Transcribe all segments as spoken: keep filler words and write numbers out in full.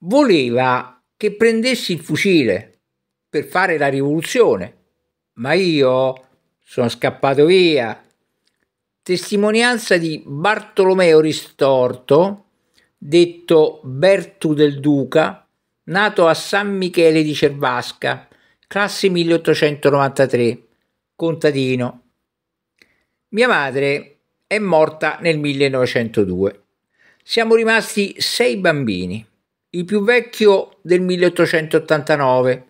voleva che prendessi il fucile per fare la rivoluzione, ma io sono scappato via. Testimonianza di Bartolomeo Ristorto, detto Bertu del Duca, nato a San Michele di Cervasca, classe milleottocentonovantatré, contadino. Mia madre è morta nel millenovecentodue. Siamo rimasti sei bambini, il più vecchio del milleottocentottantanove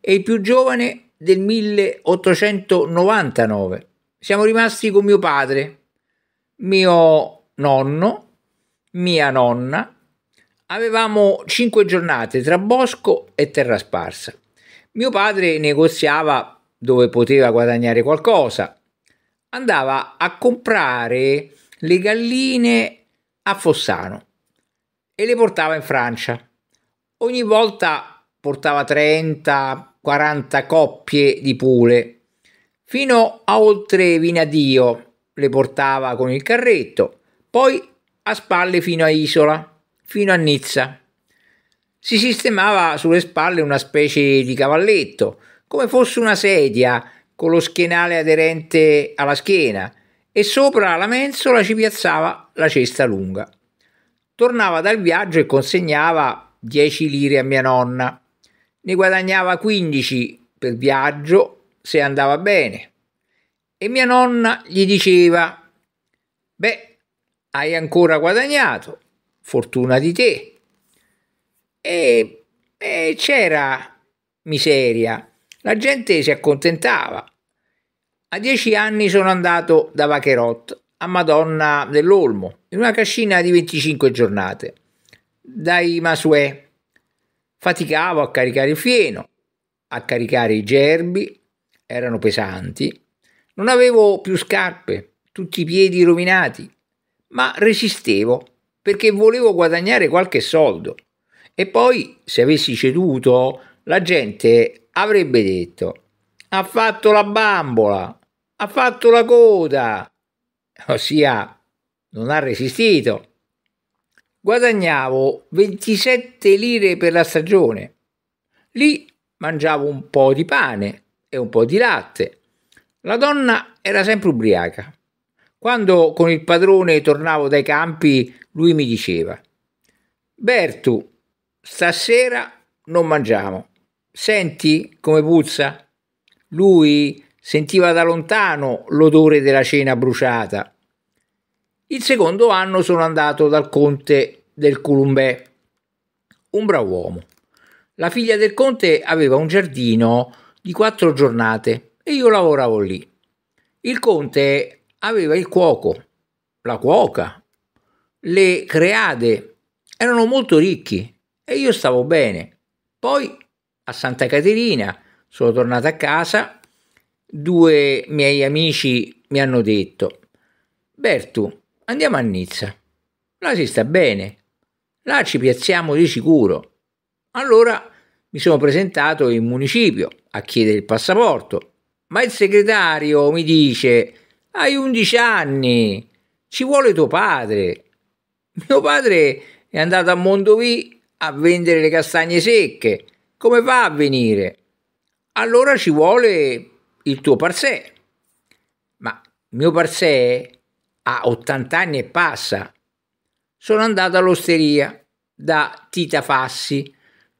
e il più giovane del milleottocentonovantanove. Siamo rimasti con mio padre, mio nonno, mia nonna. Avevamo cinque giornate tra bosco e terra sparsa. Mio padre negoziava dove poteva guadagnare qualcosa. Andava a comprare le galline a Fossano e le portava in Francia. Ogni volta portava trenta quaranta coppie di pule. Fino a oltre Vinadio le portava con il carretto, poi a spalle fino a Isola, fino a Nizza. Si sistemava sulle spalle una specie di cavalletto, come fosse una sedia con lo schienale aderente alla schiena, e sopra la mensola ci piazzava la cesta lunga. Tornava dal viaggio e consegnava dieci lire a mia nonna. Ne guadagnava quindici per viaggio se andava bene. E mia nonna gli diceva: «Beh, hai ancora guadagnato, fortuna di te». E, e c'era miseria, la gente si accontentava. A dieci anni sono andato da Vacherotto a Madonna dell'Olmo, in una cascina di venticinque giornate, dai Masuè. Faticavo a caricare il fieno, a caricare i gerbi, erano pesanti, non avevo più scarpe, tutti i piedi rovinati, ma resistevo perché volevo guadagnare qualche soldo. E poi, se avessi ceduto, la gente avrebbe detto: «Ha fatto la bambola! Ha fatto la coda», ossia non ha resistito. Guadagnavo ventisette lire per la stagione. Lì mangiavo un po' di pane e un po' di latte. La donna era sempre ubriaca. Quando con il padrone tornavo dai campi, lui mi diceva: «Bertu, stasera non mangiamo. Senti come puzza?» Lui sentiva da lontano l'odore della cena bruciata. Il secondo anno sono andato dal conte del Columbè, un brav'uomo. La figlia del conte aveva un giardino di quattro giornate e io lavoravo lì. Il conte aveva il cuoco, la cuoca, le creade, erano molto ricchi e io stavo bene. Poi a Santa Caterina sono tornato a casa, due miei amici mi hanno detto: «Bertu, andiamo a Nizza, là si sta bene, là ci piazziamo di sicuro». Allora mi sono presentato in municipio a chiedere il passaporto, ma il segretario mi dice: «Hai undici anni, ci vuole tuo padre». Mio padre è andato a Mondovì a vendere le castagne secche, come fa a venire? «Allora ci vuole il tuo parsè». Ma mio parsè ha ottant'anni e passa. Sono andato all'osteria da Tita Fassi.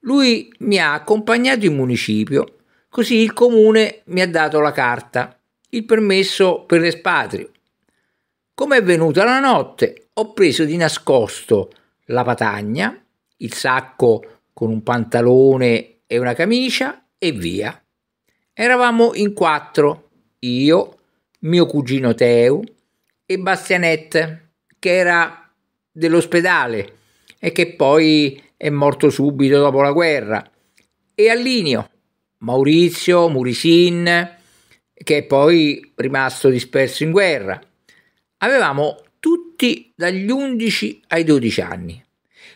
Lui mi ha accompagnato in municipio, così il comune mi ha dato la carta, il permesso per l'espatrio. Come è venuta la notte, ho preso di nascosto la patagna, il sacco con un pantalone e una camicia e via. Eravamo in quattro, io, mio cugino Teu e Bastianette, che era dell'ospedale e che poi è morto subito dopo la guerra, e Allinio, Maurizio, Murisin, che è poi rimasto disperso in guerra. Avevamo tutti dagli undici ai dodici anni.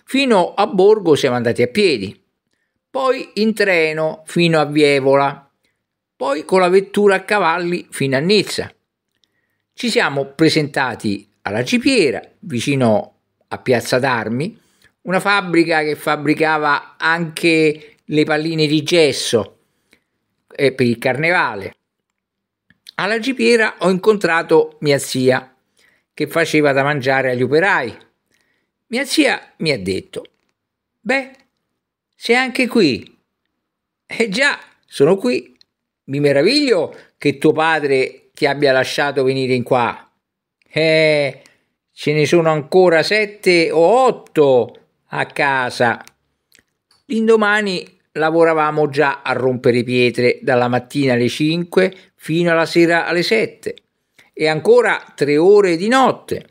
Fino a Borgo siamo andati a piedi, poi in treno fino a Vievola, poi con la vettura a cavalli fino a Nizza. Ci siamo presentati alla Gipiera, vicino a Piazza d'Armi, una fabbrica che fabbricava anche le palline di gesso eh, per il carnevale. Alla Gipiera ho incontrato mia zia che faceva da mangiare agli operai. Mia zia mi ha detto: beh, sei anche qui. Eh già, sono qui. Mi meraviglio che tuo padre ti abbia lasciato venire in qua. Eh, ce ne sono ancora sette o otto a casa. L'indomani lavoravamo già a rompere pietre dalla mattina alle cinque fino alla sera alle sette e ancora tre ore di notte.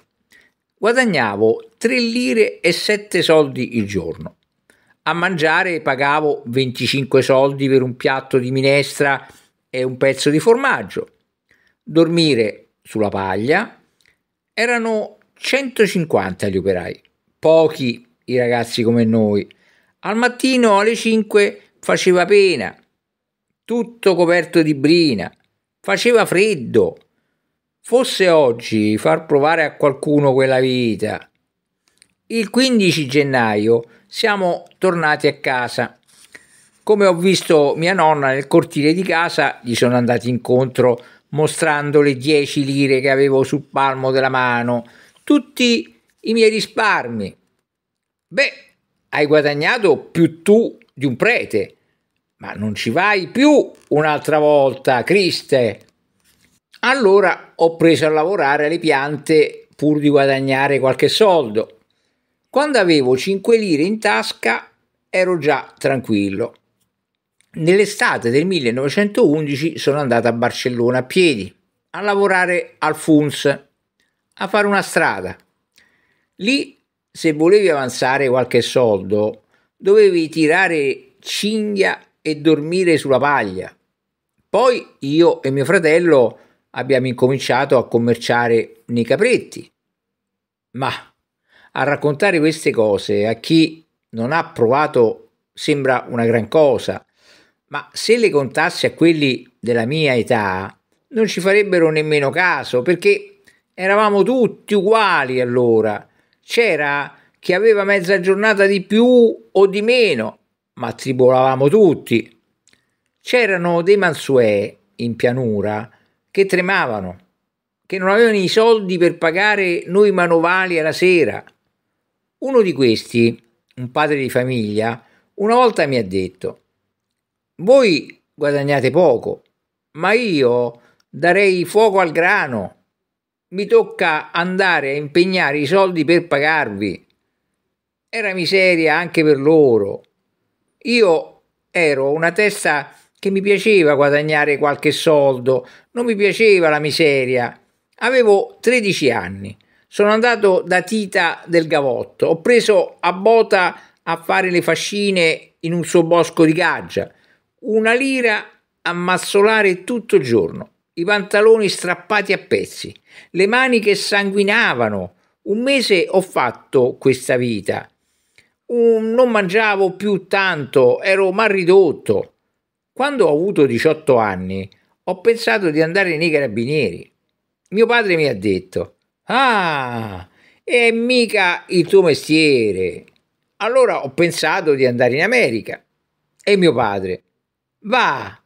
Guadagnavo tre lire e sette soldi il giorno. A mangiare pagavo venticinque soldi per un piatto di minestra e un pezzo di formaggio. Dormire sulla paglia. Erano centocinquanta gli operai, pochi i ragazzi come noi. Al mattino alle cinque faceva pena, tutto coperto di brina, faceva freddo. Fosse oggi far provare a qualcuno quella vita. Il quindici gennaio siamo tornati a casa. Come ho visto mia nonna nel cortile di casa, gli sono andati incontro mostrando le dieci lire che avevo sul palmo della mano, tutti i miei risparmi. Beh, hai guadagnato più tu di un prete, ma non ci vai più un'altra volta, Criste. Allora ho preso a lavorare alle piante pur di guadagnare qualche soldo. Quando avevo cinque lire in tasca ero già tranquillo. Nell'estate del millenovecentoundici sono andato a Barcellona a piedi, a lavorare al Funs, a fare una strada. Lì, se volevi avanzare qualche soldo, dovevi tirare cinghia e dormire sulla paglia. Poi io e mio fratello abbiamo incominciato a commerciare nei capretti. Ma a raccontare queste cose a chi non ha provato sembra una gran cosa. Ma se le contassi a quelli della mia età non ci farebbero nemmeno caso, perché eravamo tutti uguali allora. C'era chi aveva mezza giornata di più o di meno, ma tribolavamo tutti. C'erano dei mansuè in pianura che tremavano, che non avevano i soldi per pagare noi manovali alla sera. Uno di questi, un padre di famiglia, una volta mi ha detto: voi guadagnate poco, ma io darei fuoco al grano. Mi tocca andare a impegnare i soldi per pagarvi. Era miseria anche per loro. Io ero una testa che mi piaceva guadagnare qualche soldo, non mi piaceva la miseria. Avevo tredici anni. Sono andato da Tita del Gavotto. Ho preso a Bota a fare le fascine in un suo bosco di Gaggia. Una lira a mazzolare tutto il giorno, i pantaloni strappati a pezzi, le mani che sanguinavano. Un mese ho fatto questa vita. Um, non mangiavo più tanto, ero mal ridotto. Quando ho avuto diciotto anni ho pensato di andare nei carabinieri. Mio padre mi ha detto: ah, è mica il tuo mestiere. Allora ho pensato di andare in America. E mio padre: va,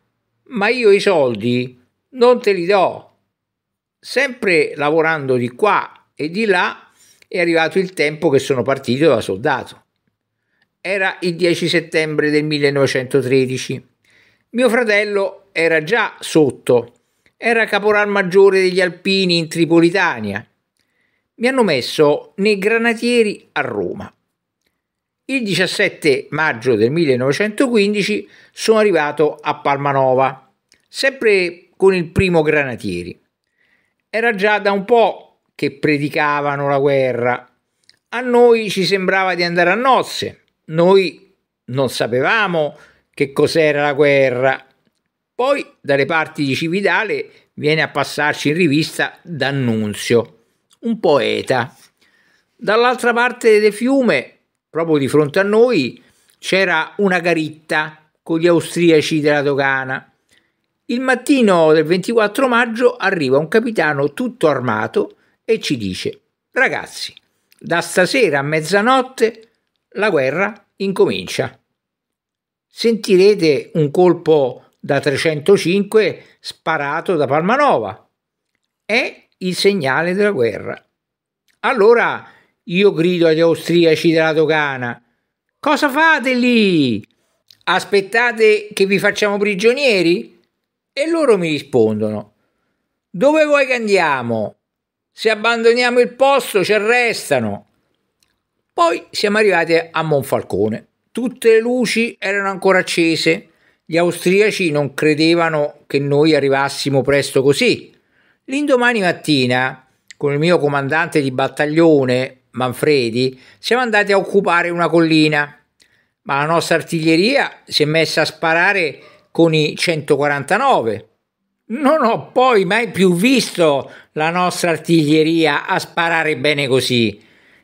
ma io i soldi non te li do. Sempre lavorando di qua e di là è arrivato il tempo che sono partito da soldato. Era il dieci settembre del millenovecentotredici. Mio fratello era già sotto, era caporal maggiore degli Alpini in Tripolitania. Mi hanno messo nei granatieri a Roma. Il diciassette maggio del millenovecentoquindici sono arrivato a Palmanova, sempre con il primo granatieri. Era già da un po' che predicavano la guerra. A noi ci sembrava di andare a nozze. Noi non sapevamo che cos'era la guerra. Poi dalle parti di Cividale viene a passarci in rivista D'Annunzio, un poeta. Dall'altra parte del fiume, proprio di fronte a noi, c'era una caritta con gli austriaci della dogana. Il mattino del ventiquattro maggio arriva un capitano tutto armato e ci dice: ragazzi, da stasera a mezzanotte la guerra incomincia. Sentirete un colpo da trecentocinque sparato da Palmanova. È il segnale della guerra. Allora io grido agli austriaci della dogana: cosa fate lì? Aspettate che vi facciamo prigionieri? E loro mi rispondono: dove vuoi che andiamo? Se abbandoniamo il posto ci arrestano. Poi siamo arrivati a Monfalcone. Tutte le luci erano ancora accese. Gli austriaci non credevano che noi arrivassimo presto così. L'indomani mattina, con il mio comandante di battaglione, Manfredi, siamo andati a occupare una collina. Ma la nostra artiglieria si è messa a sparare con i centoquarantanove. Non ho poi mai più visto la nostra artiglieria a sparare bene così.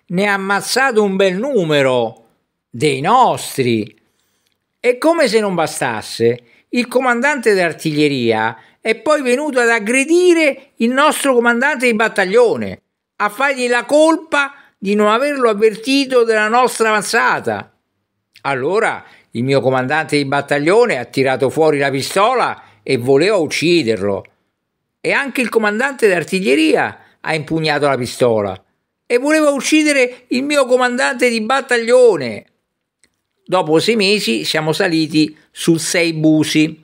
Ne ha ammazzato un bel numero dei nostri. E come se non bastasse, il comandante dell'artiglieria è poi venuto ad aggredire il nostro comandante di battaglione, a fargli la colpa di non averlo avvertito della nostra avanzata. Allora il mio comandante di battaglione ha tirato fuori la pistola e voleva ucciderlo. E anche il comandante d'artiglieria ha impugnato la pistola e voleva uccidere il mio comandante di battaglione. Dopo sei mesi siamo saliti sul Sei Busi.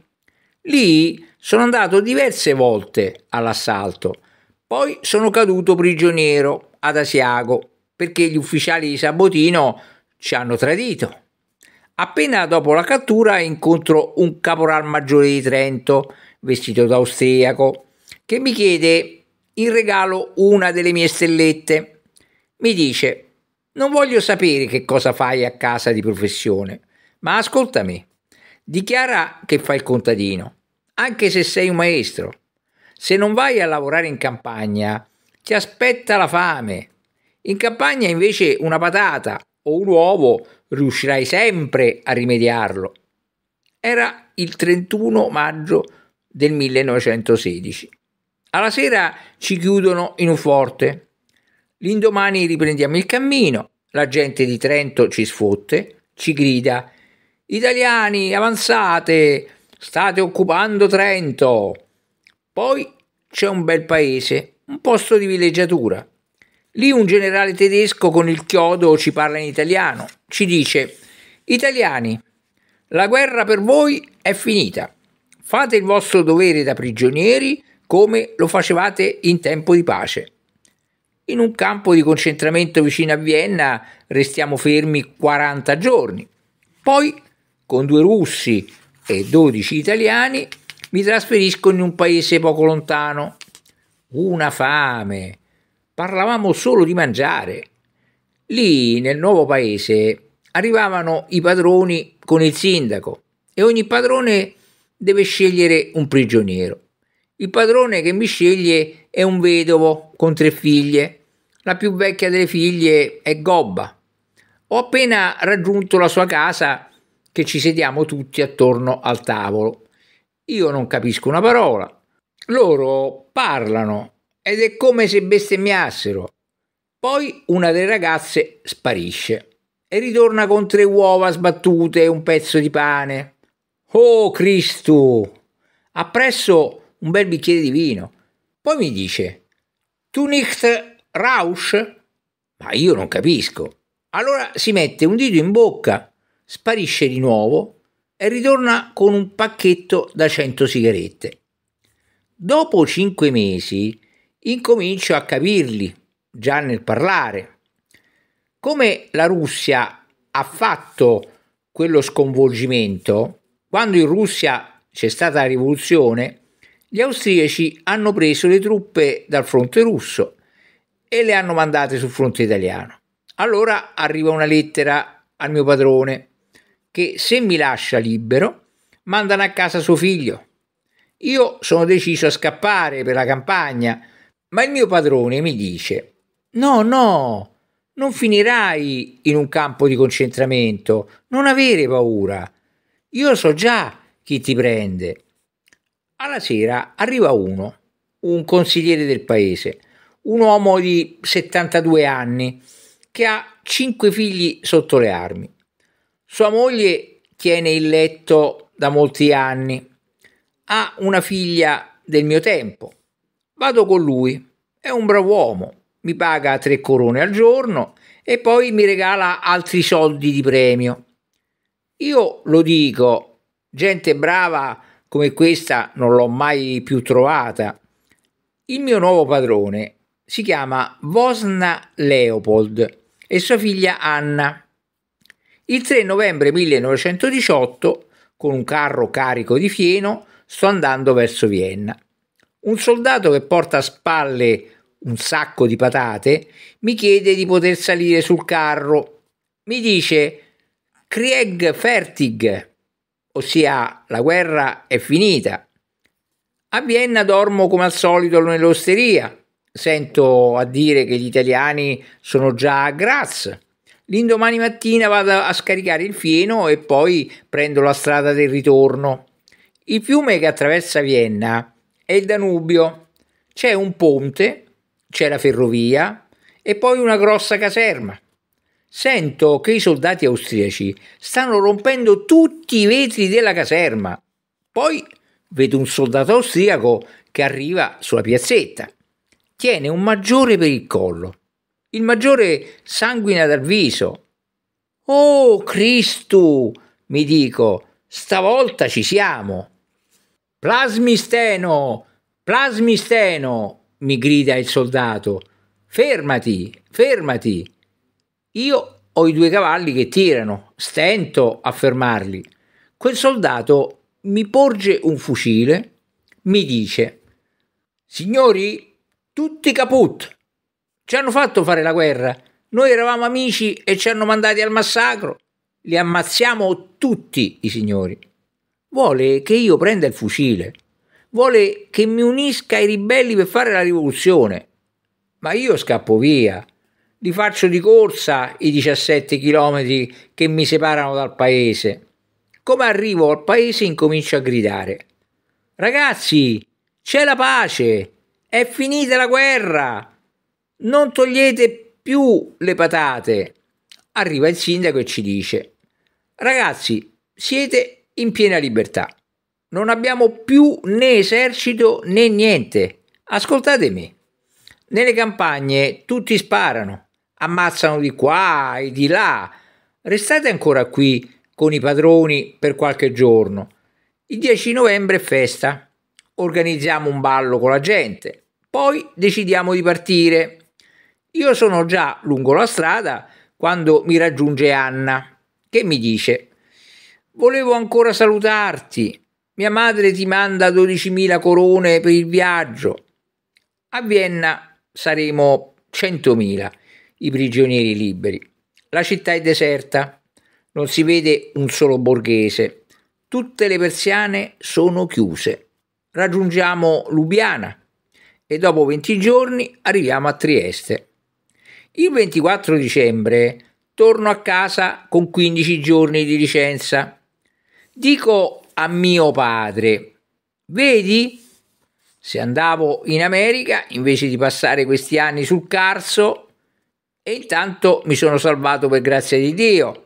Lì sono andato diverse volte all'assalto. Poi sono caduto prigioniero ad Asiago perché gli ufficiali di Sabotino ci hanno tradito. Appena dopo la cattura incontro un caporal maggiore di Trento, vestito da austriaco, che mi chiede in regalo una delle mie stellette. Mi dice: non voglio sapere che cosa fai a casa di professione, ma ascoltami, dichiara che fai il contadino, anche se sei un maestro. Se non vai a lavorare in campagna, ti aspetta la fame. In campagna invece una patata o un uovo riuscirai sempre a rimediarlo. Era il trentuno maggio del millenovecentosedici. Alla sera ci chiudono in un forte. L'indomani riprendiamo il cammino. La gente di Trento ci sfotte, ci grida: italiani, avanzate, state occupando Trento. Poi c'è un bel paese, un posto di villeggiatura. Lì un generale tedesco con il chiodo ci parla in italiano, ci dice: italiani, la guerra per voi è finita, fate il vostro dovere da prigionieri come lo facevate in tempo di pace. In un campo di concentramento vicino a Vienna restiamo fermi quaranta giorni, poi con due russi e dodici italiani mi trasferisco in un paese poco lontano. Una fame! Parlavamo solo di mangiare. Lì, nel nuovo paese, arrivavano i padroni con il sindaco e ogni padrone deve scegliere un prigioniero. Il padrone che mi sceglie è un vedovo con tre figlie. La più vecchia delle figlie è gobba. Ho appena raggiunto la sua casa che ci sediamo tutti attorno al tavolo. Io non capisco una parola. Loro parlano. Ed è come se bestemmiassero. Poi una delle ragazze sparisce e ritorna con tre uova sbattute e un pezzo di pane. Oh Cristo! Appresso un bel bicchiere di vino. Poi mi dice: tu nicht rausch? Ma io non capisco. Allora si mette un dito in bocca, sparisce di nuovo e ritorna con un pacchetto da cento sigarette. Dopo cinque mesi incomincio a capirli, già nel parlare. Come la Russia ha fatto quello sconvolgimento, quando in Russia c'è stata la rivoluzione, gli austriaci hanno preso le truppe dal fronte russo e le hanno mandate sul fronte italiano. Allora arriva una lettera al mio padrone che, se mi lascia libero, mandano a casa suo figlio. Io sono deciso a scappare per la campagna, ma il mio padrone mi dice: no, no, non finirai in un campo di concentramento, non avere paura, io so già chi ti prende. Alla sera arriva uno, un consigliere del paese, un uomo di settantadue anni, che ha cinque figli sotto le armi. Sua moglie tiene il letto da molti anni. Ha una figlia del mio tempo. Vado con lui. È un brav'uomo. Mi paga tre corone al giorno e poi mi regala altri soldi di premio. Io lo dico, gente brava come questa non l'ho mai più trovata. Il mio nuovo padrone si chiama Vosna Leopold e sua figlia Anna. Il tre novembre millenovecentodiciotto, con un carro carico di fieno, sto andando verso Vienna. Un soldato che porta a spalle un sacco di patate mi chiede di poter salire sul carro. Mi dice Krieg fertig, ossia la guerra è finita. A Vienna dormo come al solito nell'osteria. Sento a dire che gli italiani sono già a Graz. L'indomani mattina vado a scaricare il fieno e poi prendo la strada del ritorno. Il fiume che attraversa Vienna è il Danubio. C'è un ponte, c'è la ferrovia e poi una grossa caserma. Sento che i soldati austriaci stanno rompendo tutti i vetri della caserma. Poi vedo un soldato austriaco che arriva sulla piazzetta. Tiene un maggiore per il collo. Il maggiore sanguina dal viso. «Oh, Cristo!» mi dico. «Stavolta ci siamo!» «Plasmisteno! Plasmisteno!» mi grida il soldato. «Fermati! Fermati!» Io ho i due cavalli che tirano. Stento a fermarli. Quel soldato mi porge un fucile, mi dice: «Signori, tutti caput! Ci hanno fatto fare la guerra, noi eravamo amici e ci hanno mandati al massacro, li ammazziamo tutti i signori». Vuole che io prenda il fucile, vuole che mi unisca ai ribelli per fare la rivoluzione, ma io scappo via, li faccio di corsa i diciassette chilometri che mi separano dal paese. Come arrivo al paese incomincio a gridare: «Ragazzi, c'è la pace, è finita la guerra, non togliete più le patate». Arriva il sindaco e ci dice: «Ragazzi, siete in piena libertà, non abbiamo più né esercito né niente, ascoltate me. Nelle campagne tutti sparano, ammazzano di qua e di là, restate ancora qui con i padroni per qualche giorno. Il dieci novembre è festa, organizziamo un ballo con la gente, poi decidiamo di partire». Io sono già lungo la strada quando mi raggiunge Anna, che mi dice: «Volevo ancora salutarti, mia madre ti manda dodicimila corone per il viaggio, a Vienna saremo centomila i prigionieri liberi, la città è deserta. Non si vede un solo borghese, tutte le persiane sono chiuse. Raggiungiamo Lubiana e dopo venti giorni arriviamo a Trieste. Il ventiquattro dicembre torno a casa con quindici giorni di licenza. Dico a mio padre: «Vedi, se andavo in America invece di passare questi anni sul Carso, e intanto mi sono salvato per grazia di Dio».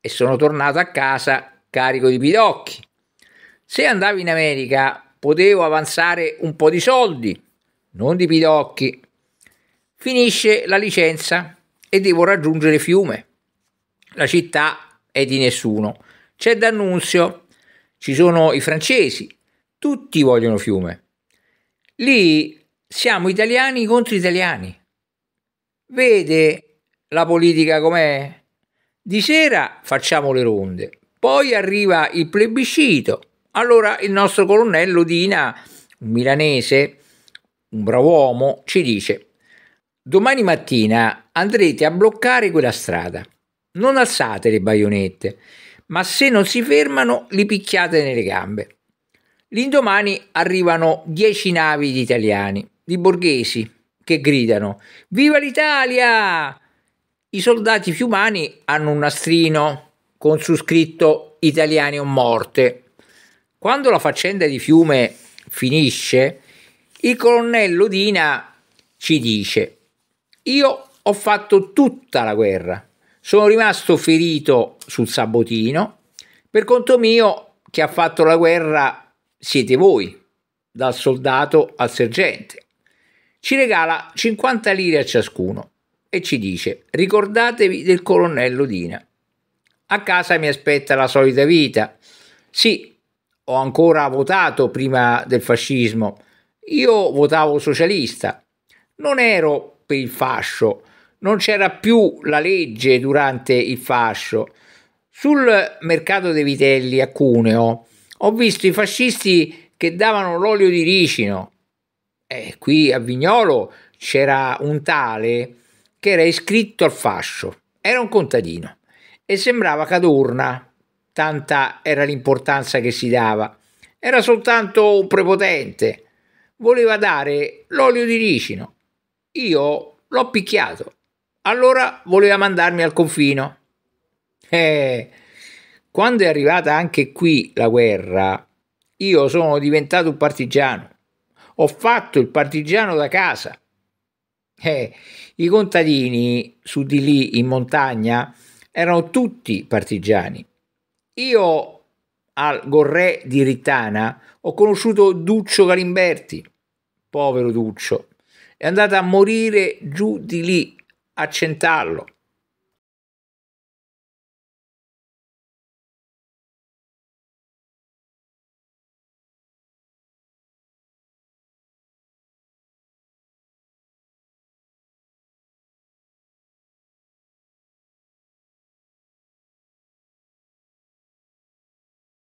E sono tornato a casa carico di pidocchi. Se andavo in America potevo avanzare un po' di soldi, non di pidocchi. Finisce la licenza e devo raggiungere Fiume. La città è di nessuno. C'è D'Annunzio, ci sono i francesi, tutti vogliono Fiume. Lì siamo italiani contro italiani. Vede la politica com'è? Di sera facciamo le ronde, poi arriva il plebiscito. Allora il nostro colonnello Dina, un milanese, un brav'uomo, ci dice: «Domani mattina andrete a bloccare quella strada. Non alzate le baionette, ma se non si fermano li picchiate nelle gambe». L'indomani arrivano dieci navi di italiani, di borghesi, che gridano: «Viva l'Italia!» I soldati fiumani hanno un nastrino con su scritto «Italiani o morte». Quando la faccenda di Fiume finisce, il colonnello Dina ci dice: «Io ho fatto tutta la guerra, Sono rimasto ferito sul Sabotino. Per conto mio, chi ha fatto la guerra siete voi, dal soldato al sergente. Ci regala cinquanta lire a ciascuno e ci dice: ricordatevi del colonnello Dina. A casa mi aspetta la solita vita. Sì, ho ancora votato prima del fascismo. Io votavo socialista. Non ero per il fascio. Non c'era più la legge durante il fascio. Sul mercato dei vitelli a Cuneo ho visto i fascisti che davano l'olio di ricino. Eh, qui a Vignolo c'era un tale che era iscritto al fascio. Era un contadino e sembrava Cadorna, tanta era l'importanza che si dava. Era soltanto un prepotente. Voleva dare l'olio di ricino. Io l'ho picchiato. Allora voleva mandarmi al confino. Eh, quando è arrivata anche qui la guerra, io sono diventato un partigiano. Ho fatto il partigiano da casa. Eh, i contadini su di lì in montagna erano tutti partigiani. Io al Gorrè di Rittana ho conosciuto Duccio Galimberti. Povero Duccio. È andato a morire giù di lì, a Centallo.